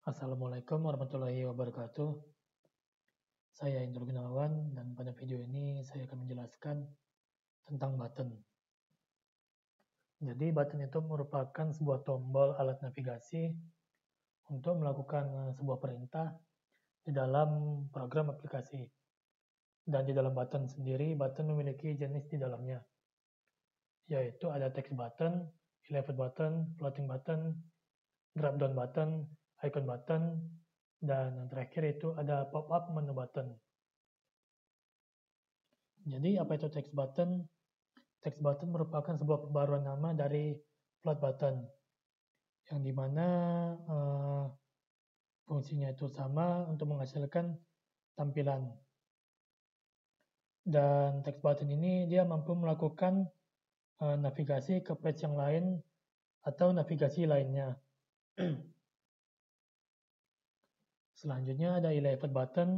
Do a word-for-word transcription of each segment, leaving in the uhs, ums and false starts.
Assalamualaikum warahmatullahi wabarakatuh. Saya Indro Gunawan dan pada video ini saya akan menjelaskan tentang button. Jadi button itu merupakan sebuah tombol alat navigasi untuk melakukan sebuah perintah di dalam program aplikasi. Dan di dalam button sendiri, button memiliki jenis di dalamnya, yaitu ada text button, elevated button, floating button, drop down button, icon button, dan yang terakhir itu ada pop-up menu button. Jadi apa itu text button? Text button merupakan sebuah perbaruan nama dari float button, yang dimana uh, fungsinya itu sama untuk menghasilkan tampilan. Dan text button ini dia mampu melakukan uh, navigasi ke page yang lain atau navigasi lainnya. Selanjutnya ada elevated button.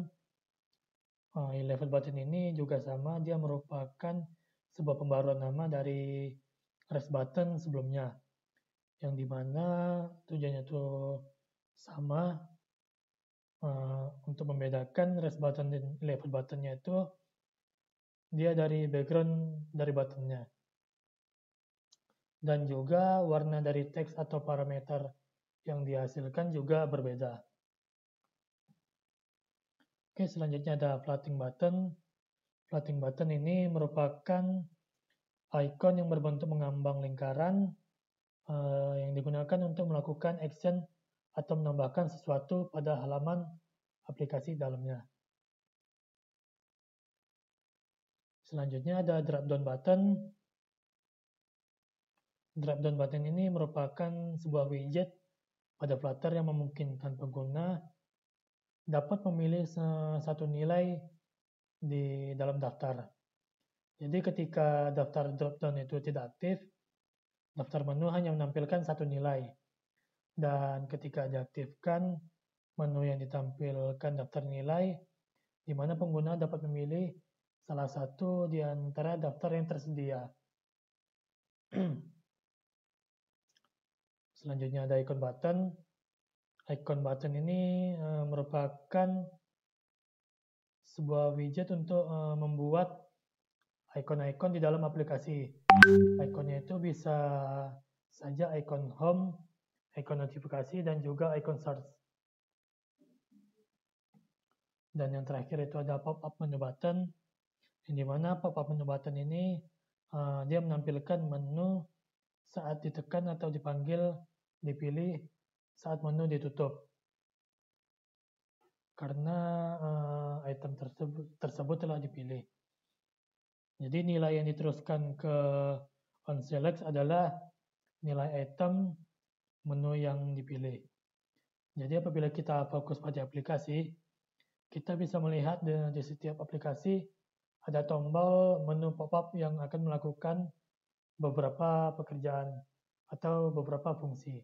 Uh, elevated button ini juga sama, dia merupakan sebuah pembaruan nama dari rest button sebelumnya, yang dimana tujuannya itu sama, uh, untuk membedakan rest button dan elevated buttonnya itu dia dari background dari buttonnya. Dan juga warna dari teks atau parameter yang dihasilkan juga berbeda. Oke, selanjutnya ada floating button. Floating button ini merupakan icon yang berbentuk mengambang lingkaran eh, yang digunakan untuk melakukan action atau menambahkan sesuatu pada halaman aplikasi dalamnya. Selanjutnya ada drop down button. Drop down button ini merupakan sebuah widget pada Flutter yang memungkinkan pengguna dapat memilih satu nilai di dalam daftar. Jadi ketika daftar dropdown itu tidak aktif, daftar menu hanya menampilkan satu nilai. Dan ketika diaktifkan, menu yang ditampilkan daftar nilai, di mana pengguna dapat memilih salah satu di antara daftar yang tersedia. Selanjutnya ada icon button. Icon button ini e, merupakan sebuah widget untuk e, membuat icon-icon di dalam aplikasi. Ikonnya itu bisa saja icon home, icon notifikasi, dan juga icon search. Dan yang terakhir itu ada pop-up menu button, di mana pop-up menu button ini e, dia menampilkan menu saat ditekan atau dipanggil, dipilih saat menu ditutup, karena uh, item tersebut, tersebut telah dipilih. Jadi nilai yang diteruskan ke onSelect adalah nilai item menu yang dipilih. Jadi apabila kita fokus pada aplikasi, kita bisa melihat di, di setiap aplikasi ada tombol menu pop-up yang akan melakukan beberapa pekerjaan atau beberapa fungsi.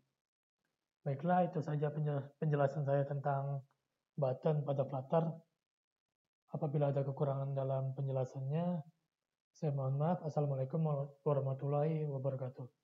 Baiklah, itu saja penjelasan saya tentang button pada Flutter. Apabila ada kekurangan dalam penjelasannya, saya mohon maaf. Assalamualaikum warahmatullahi wabarakatuh.